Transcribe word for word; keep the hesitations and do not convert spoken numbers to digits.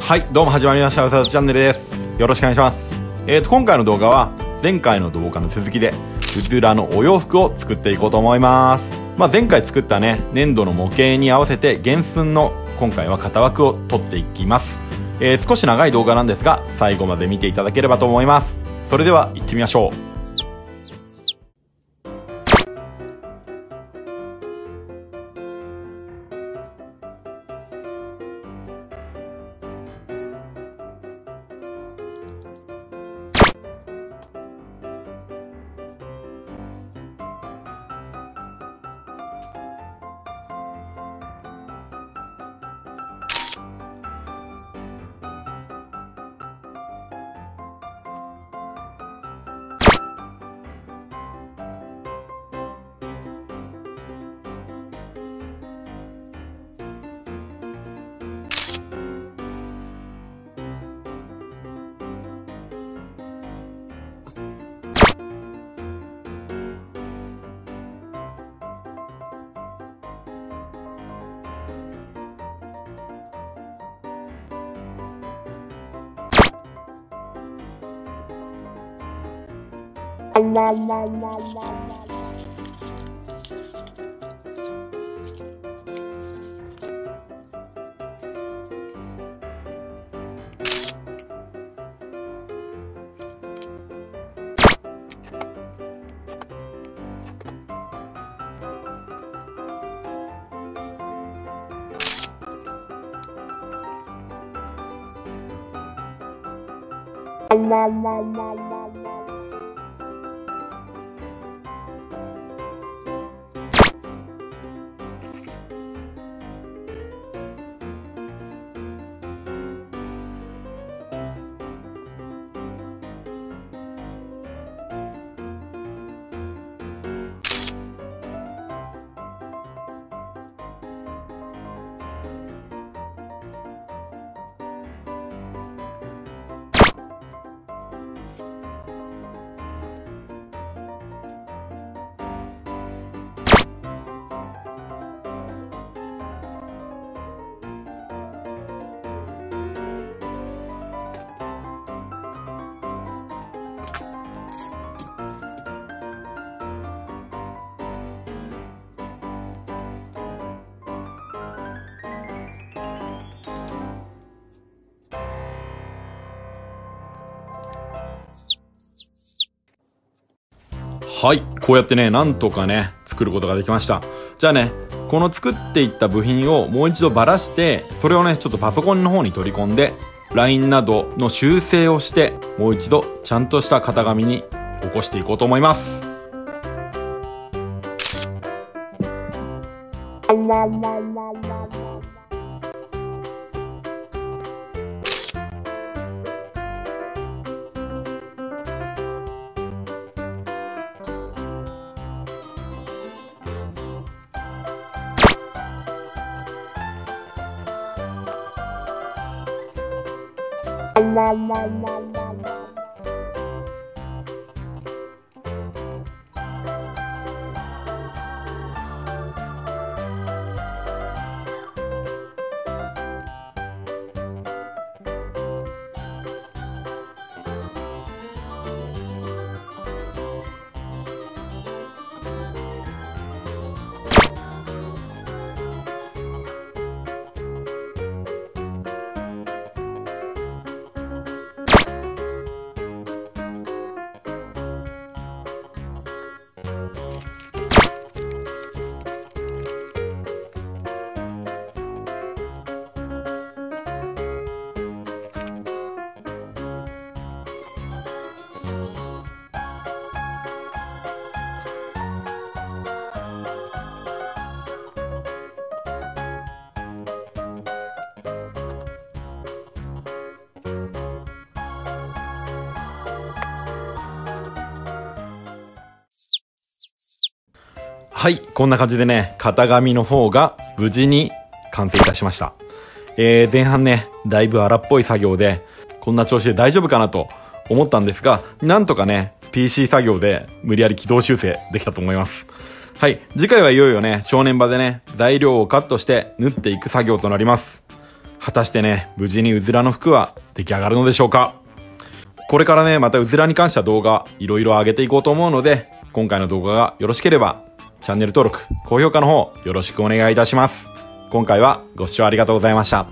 はい、どうも始まりました。うさとチャンネルです。よろしくお願いします。えーと今回の動画は前回の動画の続きでうずらのお洋服を作っていこうと思います。まあ、前回作ったね粘土の模型に合わせて原寸の今回は型枠を取っていきます。えー、少し長い動画なんですが最後まで見ていただければと思います。それでは行ってみましょう。La la la la la. La la la la la.はい、こうやってねなんとかね作ることができました。じゃあねこの作っていった部品をもう一度ばらしてそれをねちょっとパソコンの方に取り込んでラインなどの修正をしてもう一度ちゃんとした型紙に起こしていこうと思います。あららららら。La la la la la.はい、こんな感じでね、型紙の方が無事に完成いたしました。えー、前半ね、だいぶ荒っぽい作業で、こんな調子で大丈夫かなと思ったんですが、なんとかね、ピーシー 作業で無理やり軌道修正できたと思います。はい、次回はいよいよね、正念場でね、材料をカットして縫っていく作業となります。果たしてね、無事にうずらの服は出来上がるのでしょうか。これからね、またうずらに関した動画、いろいろ上げていこうと思うので、今回の動画がよろしければ、チャンネル登録、高評価の方、よろしくお願いいたします。今回はご視聴ありがとうございました。